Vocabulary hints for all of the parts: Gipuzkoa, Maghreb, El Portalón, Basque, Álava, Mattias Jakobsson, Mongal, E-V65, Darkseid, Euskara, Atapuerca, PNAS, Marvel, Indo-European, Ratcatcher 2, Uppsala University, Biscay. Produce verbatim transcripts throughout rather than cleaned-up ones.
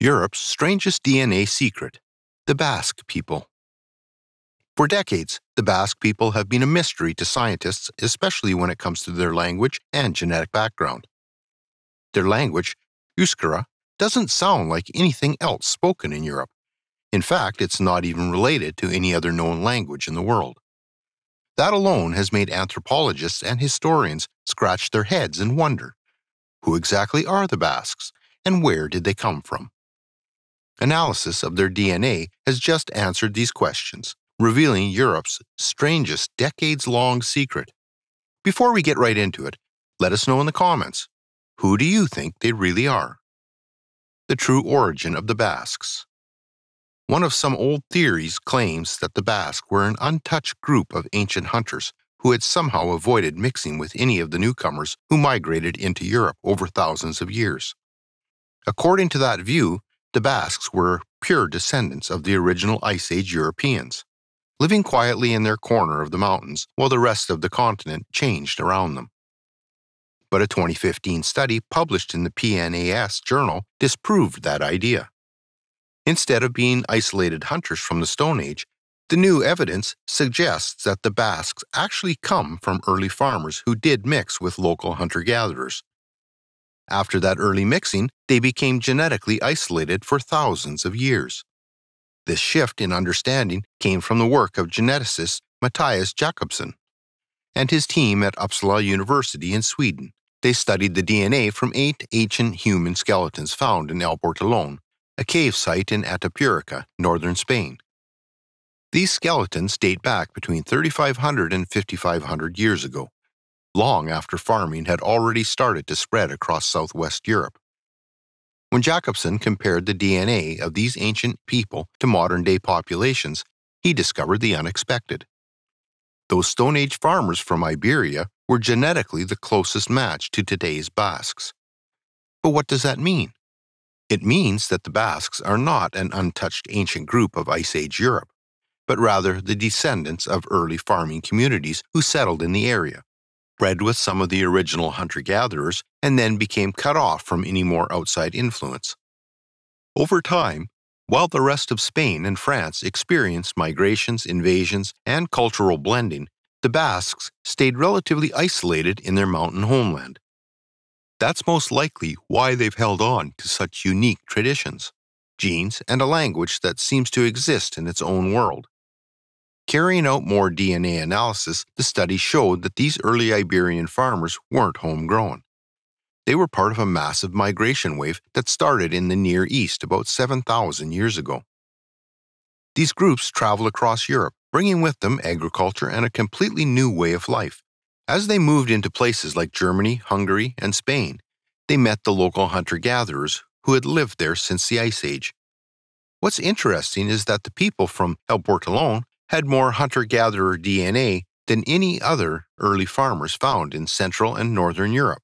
Europe's strangest D N A secret, the Basque people. For decades, the Basque people have been a mystery to scientists, especially when it comes to their language and genetic background. Their language, Euskara, doesn't sound like anything else spoken in Europe. In fact, it's not even related to any other known language in the world. That alone has made anthropologists and historians scratch their heads and wonder, who exactly are the Basques, and where did they come from? Analysis of their D N A has just answered these questions, revealing Europe's strangest decades-long secret. Before we get right into it, let us know in the comments, who do you think they really are? The true origin of the Basques. One of some old theories claims that the Basque were an untouched group of ancient hunters who had somehow avoided mixing with any of the newcomers who migrated into Europe over thousands of years. According to that view, the Basques were pure descendants of the original Ice Age Europeans, living quietly in their corner of the mountains while the rest of the continent changed around them. But a twenty fifteen study published in the P N A S journal disproved that idea. Instead of being isolated hunters from the Stone Age, the new evidence suggests that the Basques actually come from early farmers who did mix with local hunter-gatherers. After that early mixing, they became genetically isolated for thousands of years. This shift in understanding came from the work of geneticist Mattias Jakobsson and his team at Uppsala University in Sweden. They studied the D N A from eight ancient human skeletons found in El Portalón, a cave site in Atapuerca, northern Spain. These skeletons date back between thirty-five hundred and fifty-five hundred years ago, long after farming had already started to spread across southwest Europe. When Jakobsson compared the D N A of these ancient people to modern-day populations, he discovered the unexpected. Those Stone Age farmers from Iberia were genetically the closest match to today's Basques. But what does that mean? It means that the Basques are not an untouched ancient group of Ice Age Europe, but rather the descendants of early farming communities who settled in the area, bred with some of the original hunter-gatherers, and then became cut off from any more outside influence. Over time, while the rest of Spain and France experienced migrations, invasions, and cultural blending, the Basques stayed relatively isolated in their mountain homeland. That's most likely why they've held on to such unique traditions, genes, and a language that seems to exist in its own world. Carrying out more D N A analysis, the study showed that these early Iberian farmers weren't homegrown. They were part of a massive migration wave that started in the Near East about seven thousand years ago. These groups traveled across Europe, bringing with them agriculture and a completely new way of life. As they moved into places like Germany, Hungary, and Spain, they met the local hunter-gatherers who had lived there since the Ice Age. What's interesting is that the people from El Portalón had more hunter-gatherer D N A than any other early farmers found in Central and Northern Europe.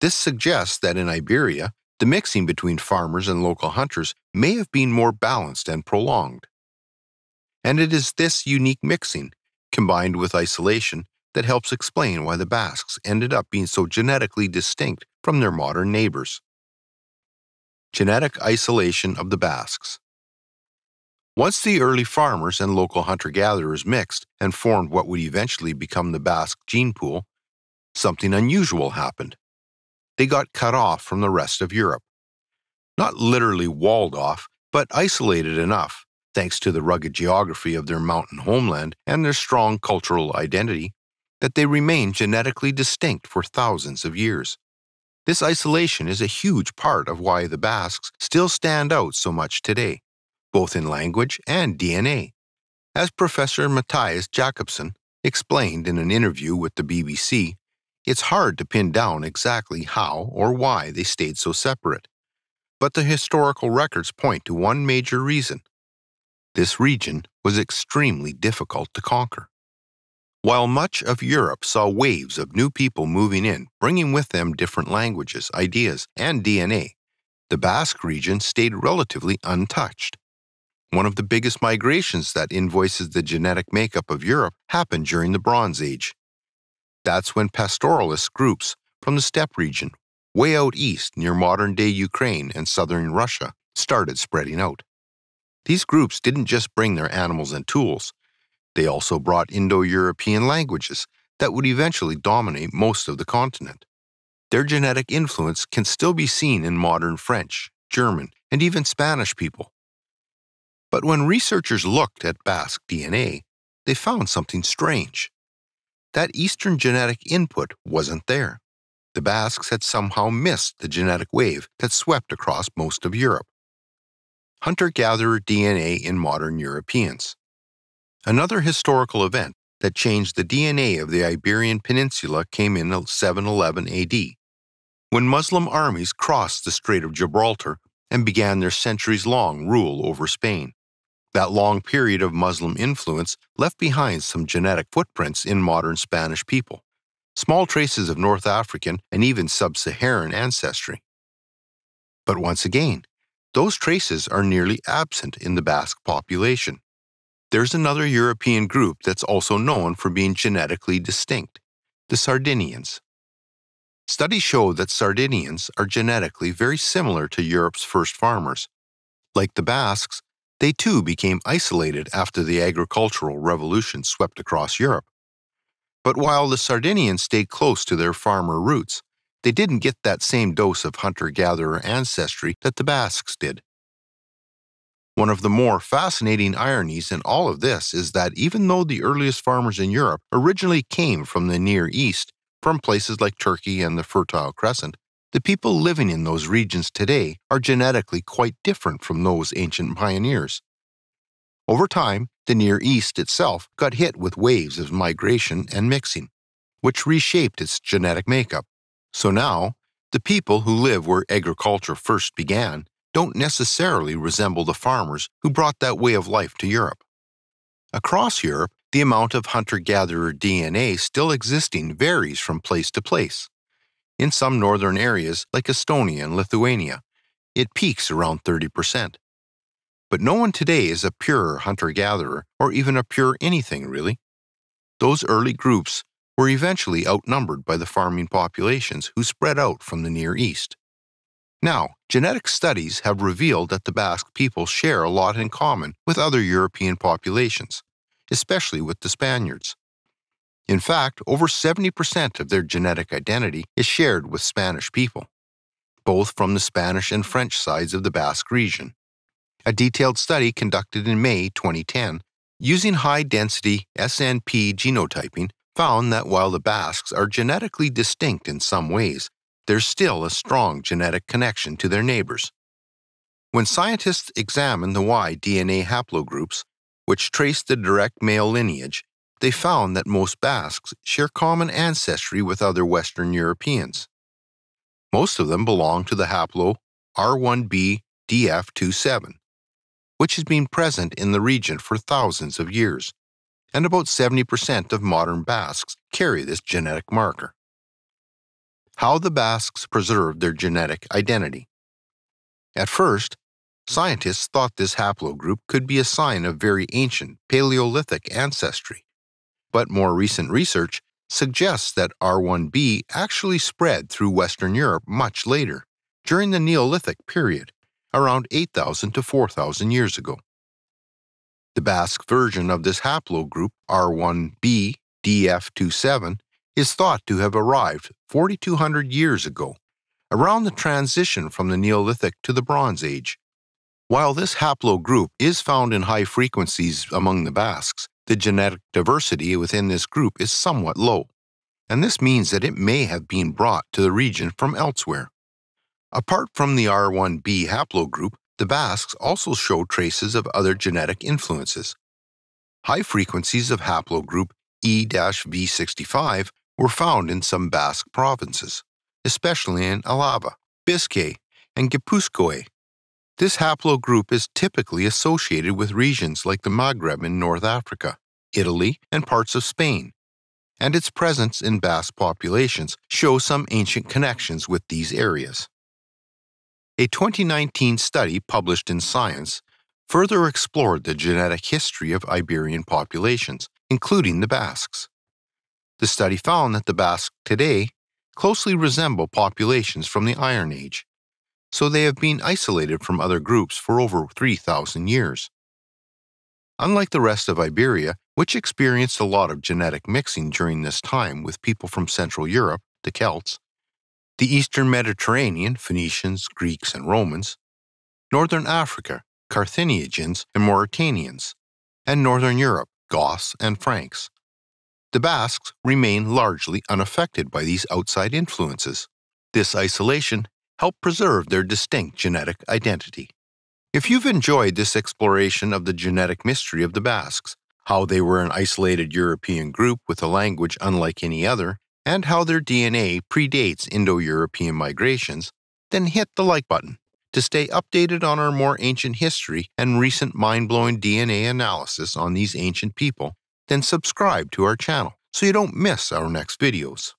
This suggests that in Iberia, the mixing between farmers and local hunters may have been more balanced and prolonged. And it is this unique mixing, combined with isolation, that helps explain why the Basques ended up being so genetically distinct from their modern neighbors. Genetic isolation of the Basques. Once the early farmers and local hunter-gatherers mixed and formed what would eventually become the Basque gene pool, something unusual happened. They got cut off from the rest of Europe. Not literally walled off, but isolated enough, thanks to the rugged geography of their mountain homeland and their strong cultural identity, that they remained genetically distinct for thousands of years. This isolation is a huge part of why the Basques still stand out so much today, both in language and D N A. As Professor Mattias Jakobsson explained in an interview with the B B C, it's hard to pin down exactly how or why they stayed so separate. But the historical records point to one major reason. This region was extremely difficult to conquer. While much of Europe saw waves of new people moving in, bringing with them different languages, ideas, and D N A, the Basque region stayed relatively untouched. One of the biggest migrations that invoices the genetic makeup of Europe happened during the Bronze Age. That's when pastoralist groups from the steppe region, way out east near modern-day Ukraine and southern Russia, started spreading out. These groups didn't just bring their animals and tools, they also brought Indo-European languages that would eventually dominate most of the continent. Their genetic influence can still be seen in modern French, German, and even Spanish people. But when researchers looked at Basque D N A, they found something strange. That Eastern genetic input wasn't there. The Basques had somehow missed the genetic wave that swept across most of Europe. Hunter-gatherer D N A in modern Europeans. Another historical event that changed the D N A of the Iberian Peninsula came in seven eleven A D, when Muslim armies crossed the Strait of Gibraltar and began their centuries-long rule over Spain. That long period of Muslim influence left behind some genetic footprints in modern Spanish people, small traces of North African and even sub-Saharan ancestry. But once again, those traces are nearly absent in the Basque population. There's another European group that's also known for being genetically distinct, the Sardinians. Studies show that Sardinians are genetically very similar to Europe's first farmers. Like the Basques, they too became isolated after the agricultural revolution swept across Europe. But while the Sardinians stayed close to their farmer roots, they didn't get that same dose of hunter-gatherer ancestry that the Basques did. One of the more fascinating ironies in all of this is that even though the earliest farmers in Europe originally came from the Near East, from places like Turkey and the Fertile Crescent, the people living in those regions today are genetically quite different from those ancient pioneers. Over time, the Near East itself got hit with waves of migration and mixing, which reshaped its genetic makeup. So now, the people who live where agriculture first began don't necessarily resemble the farmers who brought that way of life to Europe. Across Europe, the amount of hunter-gatherer D N A still existing varies from place to place. In some northern areas, like Estonia and Lithuania, it peaks around thirty percent. But no one today is a pure hunter-gatherer, or even a pure anything, really. Those early groups were eventually outnumbered by the farming populations who spread out from the Near East. Now, genetic studies have revealed that the Basque people share a lot in common with other European populations, especially with the Spaniards. In fact, over seventy percent of their genetic identity is shared with Spanish people, both from the Spanish and French sides of the Basque region. A detailed study conducted in May twenty ten using high-density S N P genotyping found that while the Basques are genetically distinct in some ways, there's still a strong genetic connection to their neighbors. When scientists examined the Y D N A haplogroups, which trace the direct male lineage, they found that most Basques share common ancestry with other Western Europeans. Most of them belong to the haplo R one b D F two seven, which has been present in the region for thousands of years, and about seventy percent of modern Basques carry this genetic marker. How the Basques preserved their genetic identity. At first, scientists thought this haplogroup could be a sign of very ancient Paleolithic ancestry. But more recent research suggests that R one b actually spread through Western Europe much later, during the Neolithic period, around eight thousand to four thousand years ago. The Basque version of this haplogroup, R one b D F two seven, is thought to have arrived forty-two hundred years ago, around the transition from the Neolithic to the Bronze Age. While this haplogroup is found in high frequencies among the Basques, the genetic diversity within this group is somewhat low, and this means that it may have been brought to the region from elsewhere. Apart from the R one b haplogroup, the Basques also show traces of other genetic influences. High frequencies of haplogroup E V sixty-five were found in some Basque provinces, especially in Álava, Biscay, and Gipuzkoa. This haplogroup is typically associated with regions like the Maghreb in North Africa, Italy, and parts of Spain, and its presence in Basque populations shows some ancient connections with these areas. A twenty nineteen study published in Science further explored the genetic history of Iberian populations, including the Basques. The study found that the Basques today closely resemble populations from the Iron Age, so they have been isolated from other groups for over three thousand years. Unlike the rest of Iberia, which experienced a lot of genetic mixing during this time with people from Central Europe, the Celts, the Eastern Mediterranean, Phoenicians, Greeks, and Romans, Northern Africa, Carthaginians and Mauritanians, and Northern Europe, Goths and Franks. The Basques remain largely unaffected by these outside influences. This isolation helped preserve their distinct genetic identity. If you've enjoyed this exploration of the genetic mystery of the Basques, how they were an isolated European group with a language unlike any other, and how their D N A predates Indo-European migrations, then hit the like button to stay updated on our more ancient history and recent mind-blowing D N A analysis on these ancient people, then subscribe to our channel so you don't miss our next videos.